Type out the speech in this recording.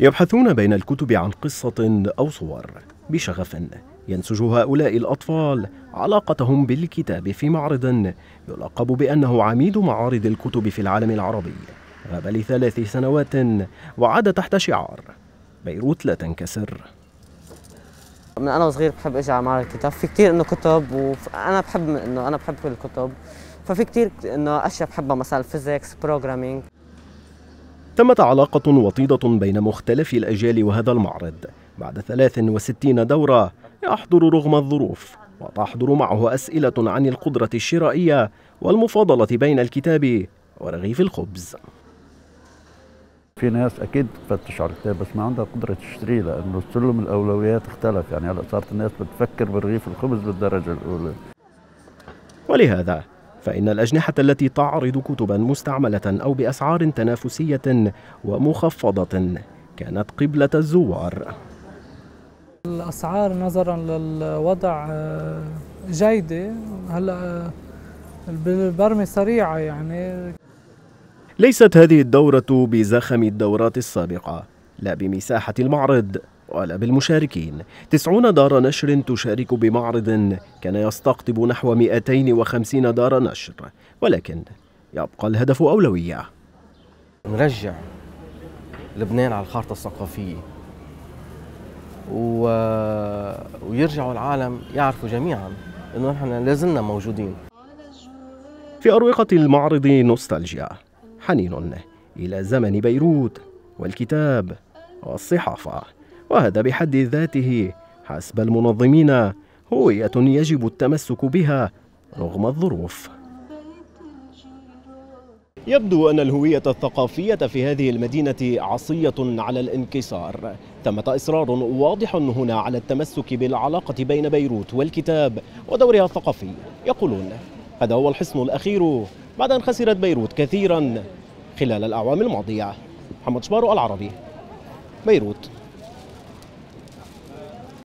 يبحثون بين الكتب عن قصة أو صور بشغف ينسج هؤلاء الأطفال علاقتهم بالكتاب في معرض يلقب بأنه عميد معارض الكتب في العالم العربي. غاب ل3 سنوات وعاد تحت شعار بيروت لا تنكسر. من أنا وصغير بحب أجي على معرض الكتاب، في كتير إنه كتب، وأنا بحب إنه أنا بحب كل الكتب، ففي كتير إنه أشياء بحبها مثلا فيزيكس، بروجرامينج. تمت علاقة وطيدة بين مختلف الأجيال، وهذا المعرض بعد 63 دورة يحضر رغم الظروف، وتحضر معه أسئلة عن القدرة الشرائية والمفاضلة بين الكتاب ورغيف الخبز. في ناس أكيد بتفتش على الكتاب بس ما عندها قدرة تشتريه، لأنه سلم الأولويات اختلف. يعني هلا صارت الناس بتفكر بالرغيف الخبز بالدرجة الأولى. ولهذا فإن الأجنحة التي تعرض كتبا مستعملة أو بأسعار تنافسية ومخفضة كانت قبلة الزوار. الأسعار نظرا للوضع جيدة، هلا البرمة سريعة. يعني ليست هذه الدورة بزخم الدورات السابقة، لا بمساحة المعرض ولا بالمشاركين. 90 دار نشر تشارك بمعرض كان يستقطب نحو 250 دار نشر، ولكن يبقى الهدف أولوية. نرجع لبنان على الخارطة الثقافية ويرجعوا العالم يعرفوا جميعا أنه نحن لازلنا موجودين. في أروقة المعرض نوستالجيا، حنين إلى زمن بيروت والكتاب والصحافة، وهذا بحد ذاته حسب المنظمين هوية يجب التمسك بها رغم الظروف. يبدو أن الهوية الثقافية في هذه المدينة عصية على الانكسار. ثمة إصرار واضح هنا على التمسك بالعلاقة بين بيروت والكتاب ودورها الثقافي. يقولون هذا هو الحصن الأخير بعد أن خسرت بيروت كثيرا خلال الأعوام الماضية. محمد شبارو، العربي، بيروت.